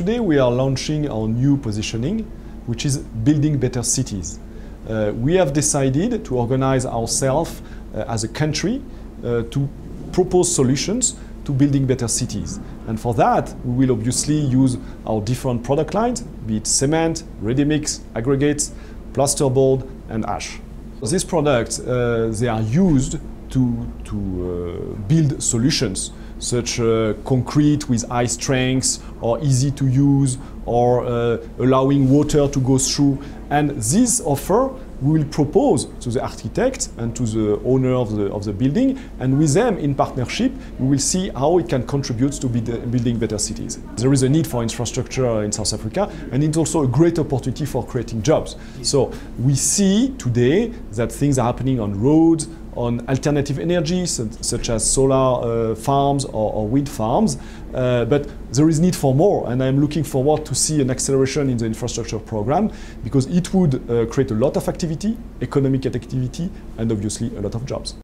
Today we are launching our new positioning, which is building better cities. We have decided to organize ourselves as a country to propose solutions to building better cities. And for that, we will obviously use our different product lines, be it cement, ready-mix, aggregates, plasterboard and ash. These products, they are used to build solutions, such concrete with high strength, or easy to use, or allowing water to go through. And this offer we will propose to the architect and to the owner of the building, and with them in partnership we will see how it can contribute to building better cities. There is a need for infrastructure in South Africa, and it's also a great opportunity for creating jobs. So we see today that things are happening on roads, on alternative energies such as solar farms or wind farms, but there is need for more, and I'm looking forward to see an acceleration in the infrastructure program, because it would create a lot of activity, economic activity, and obviously a lot of jobs.